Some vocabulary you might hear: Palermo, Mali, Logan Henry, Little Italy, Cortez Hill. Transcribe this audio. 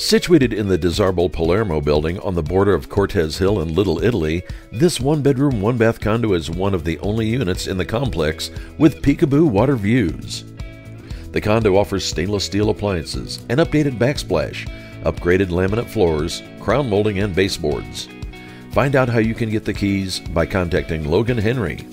Situated in the desirable Palermo building on the border of Cortez Hill and Little Italy, this one-bedroom, one-bath condo is one of the only units in the complex with peekaboo water views. The condo offers stainless steel appliances, an updated backsplash, upgraded laminate floors, crown molding, and baseboards. Find out how you can get the keys by contacting Logan Henry.